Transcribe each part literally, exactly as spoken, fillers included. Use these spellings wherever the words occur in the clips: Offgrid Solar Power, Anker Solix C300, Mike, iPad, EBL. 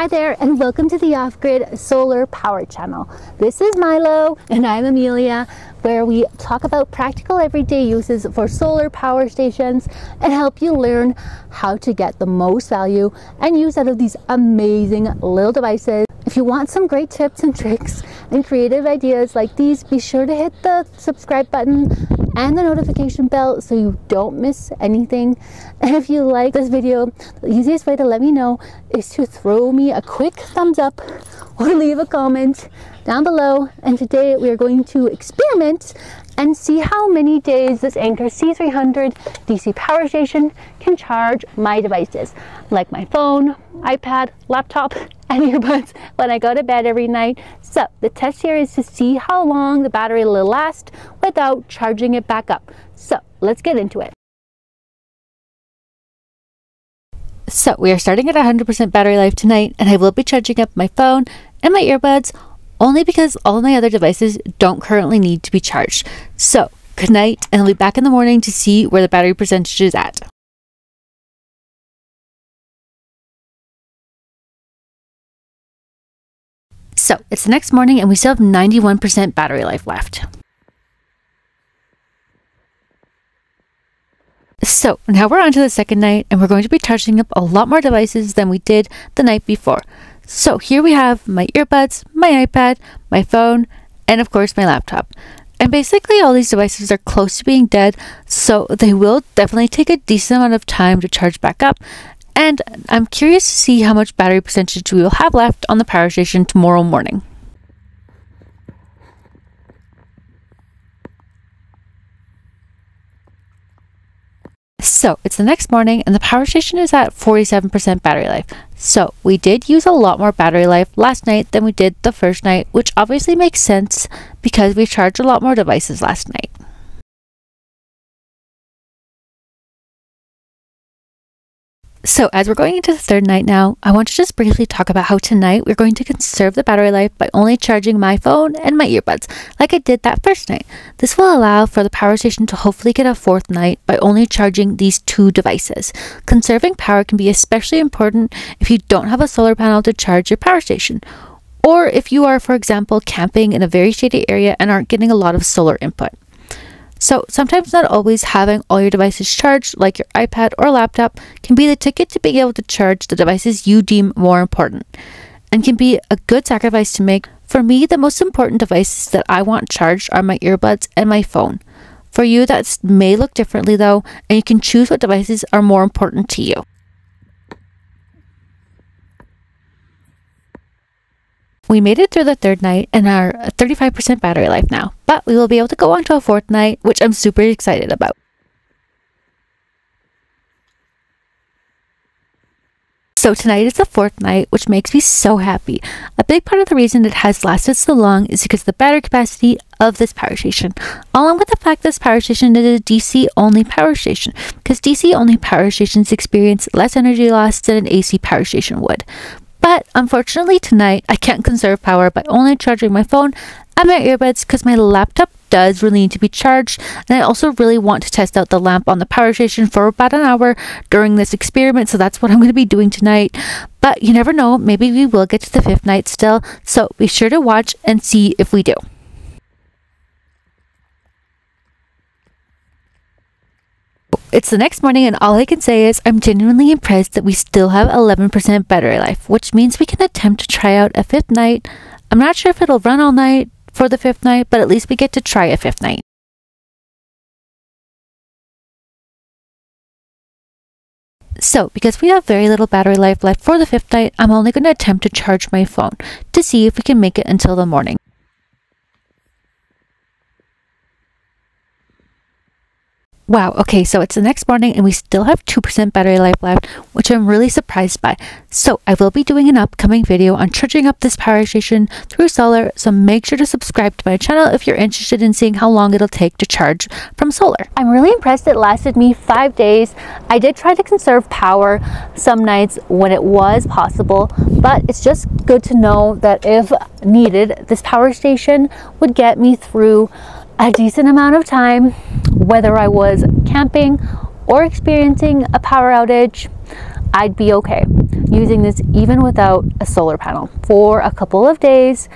Hi there, and welcome to the Offgrid Solar Power channel. This is Milo and I'm Amelia, where we talk about practical everyday uses for solar power stations and help you learn how to get the most value and use out of these amazing little devices. If you want some great tips and tricks and creative ideas like these, be sure to hit the subscribe button and the notification bell so you don't miss anything. And if you like this video, the easiest way to let me know is to throw me a quick thumbs up or leave a comment down below. And today we are going to experiment and see how many days this Anker C three hundred D C power station can charge my devices, like my phone, iPad, laptop, and earbuds when I go to bed every night. So the test here is to see how long the battery will last without charging it back up. So let's get into it. So we are starting at one hundred percent battery life tonight, and I will be charging up my phone and my earbuds only because all my other devices don't currently need to be charged. So good night, and I'll be back in the morning to see where the battery percentage is at. So it's the next morning and we still have ninety-one percent battery life left. So now we're on to the second night, and we're going to be charging up a lot more devices than we did the night before. So here we have my earbuds, my iPad, my phone, and of course my laptop. And basically all these devices are close to being dead, so they will definitely take a decent amount of time to charge back up. And I'm curious to see how much battery percentage we will have left on the power station tomorrow morning. So it's the next morning and the power station is at forty-seven percent battery life. So we did use a lot more battery life last night than we did the first night, which obviously makes sense because we charged a lot more devices last night. So as we're going into the third night now, I want to just briefly talk about how tonight we're going to conserve the battery life by only charging my phone and my earbuds, like I did that first night. This will allow for the power station to hopefully get a fourth night by only charging these two devices. Conserving power can be especially important if you don't have a solar panel to charge your power station, or if you are, for example, camping in a very shady area and aren't getting a lot of solar input. So sometimes not always having all your devices charged, like your iPad or laptop, can be the ticket to being able to charge the devices you deem more important, and can be a good sacrifice to make. For me, the most important devices that I want charged are my earbuds and my phone. For you, that may look differently though, and you can choose what devices are more important to you. We made it through the third night and are at thirty-five percent battery life now, but we will be able to go on to a fourth night, which I'm super excited about. So tonight is the fourth night, which makes me so happy. A big part of the reason it has lasted so long is because of the battery capacity of this power station, along with the fact this power station is a D C only power station, because D C only power stations experience less energy loss than an A C power station would. But unfortunately tonight, I can't conserve power by only charging my phone and my earbuds because my laptop does really need to be charged, and I also really want to test out the lamp on the power station for about an hour during this experiment, so that's what I'm going to be doing tonight. But you never know, maybe we will get to the fifth night still, so be sure to watch and see if we do. It's the next morning, and all I can say is I'm genuinely impressed that we still have eleven percent battery life, which means we can attempt to try out a fifth night. I'm not sure if it'll run all night for the fifth night, but at least we get to try a fifth night. So because we have very little battery life left for the fifth night, I'm only going to attempt to charge my phone to see if we can make it until the morning. Wow, okay, so it's the next morning and we still have two percent battery life left, which I'm really surprised by. So I will be doing an upcoming video on charging up this power station through solar, so make sure to subscribe to my channel if you're interested in seeing how long it'll take to charge from solar. I'm really impressed it lasted me five days. I did try to conserve power some nights when it was possible, but it's just good to know that if needed, this power station would get me through a decent amount of time, whether I was camping or experiencing a power outage. I'd be okay using this even without a solar panel for a couple of days.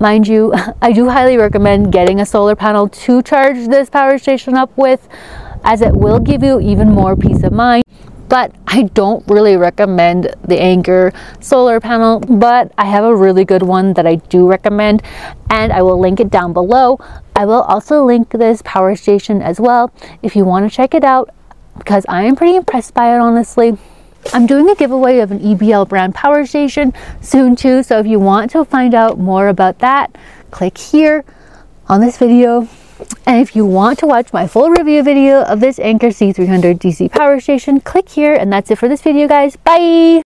Mind you, I do highly recommend getting a solar panel to charge this power station up with, as it will give you even more peace of mind. But I don't really recommend the Anker solar panel, but I have a really good one that I do recommend, and I will link it down below. I will also link this power station as well if you want to check it out, because I am pretty impressed by it, honestly. I'm doing a giveaway of an E B L brand power station soon too, so if you want to find out more about that, click here on this video. And if you want to watch my full review video of this Anker C three hundred D C power station, click here. And that's it for this video, guys. Bye!